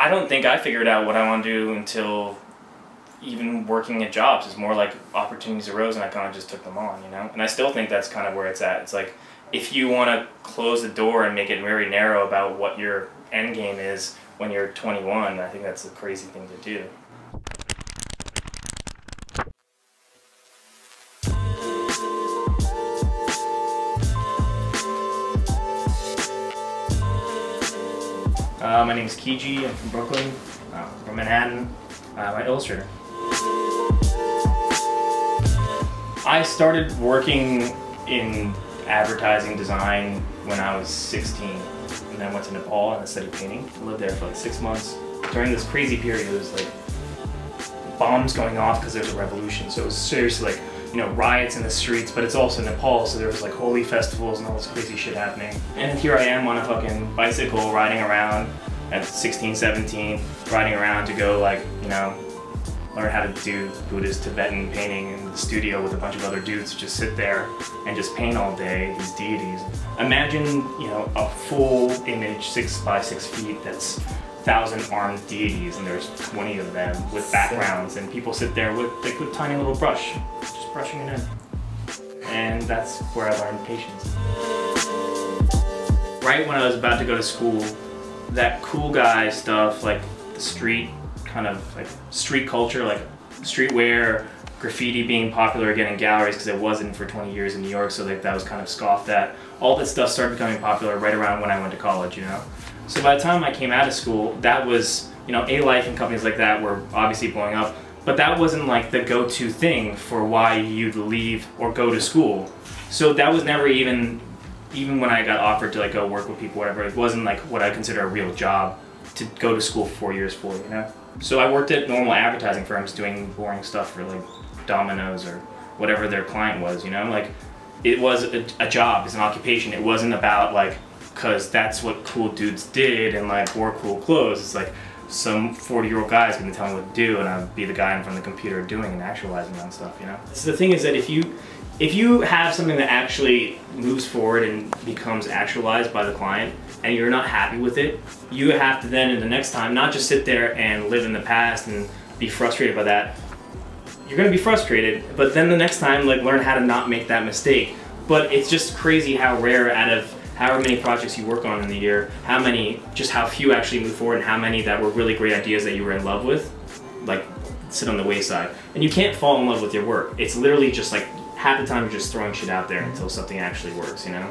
I don't think I figured out what I want to do until even working at jobs. It's more like opportunities arose and I kind of just took them on, you know? And I still think that's kind of where it's at. It's like, if you want to close the door and make it very narrow about what your end game is when you're 21, I think that's a crazy thing to do. My name is Kiji, I'm from Brooklyn, from Manhattan. I'm an illustrator. I started working in advertising design when I was 16, and then I went to Nepal and I studied painting. I lived there for like 6 months. During this crazy period, it was like bombs going off because there's a revolution, so it was seriously like, you know, riots in the streets, but it's also Nepal, so there was like holy festivals and all this crazy shit happening. And here I am on a fucking bicycle riding around at 16, 17, riding around to go, like, you know, learn how to do Buddhist Tibetan painting in the studio with a bunch of other dudes who just sit there and just paint all day these deities. Imagine, you know, a full image 6 by 6 feet that's 1,000 armed deities, and there's 20 of them with backgrounds, and people sit there with like with tiny little brush, just brushing it in. And that's where I learned patience. Right when I was about to go to school, that cool guy stuff, like the street, kind of like street culture, like streetwear, graffiti being popular again in galleries because it wasn't for 20 years in New York, so like that was kind of scoffed at. All that stuff started becoming popular right around when I went to college, you know? So by the time I came out of school, that was, you know, A-Life and companies like that were obviously blowing up, but that wasn't like the go-to thing for why you'd leave or go to school. So that was never even when I got offered to like go work with people, whatever, it wasn't like what I consider a real job to go to school 4 years for, you know? So I worked at normal advertising firms doing boring stuff for like Domino's or whatever their client was, you know? Like, it was a job, it's an occupation. It wasn't about like, because that's what cool dudes did and like wore cool clothes. It's like some 40-year-old guy is gonna tell me what to do, and I'll be the guy in front of the computer doing and actualizing that stuff, you know? So the thing is that if you have something that actually moves forward and becomes actualized by the client, and you're not happy with it, you have to then in the next time not just sit there and live in the past and be frustrated by that. You're gonna be frustrated, but then the next time, like, learn how to not make that mistake. But it's just crazy how rare, out of however many projects you work on in the year, how few actually move forward, and how many that were really great ideas that you were in love with, like, sit on the wayside. And you can't fall in love with your work. It's literally just like half the time you're just throwing shit out there until something actually works, you know?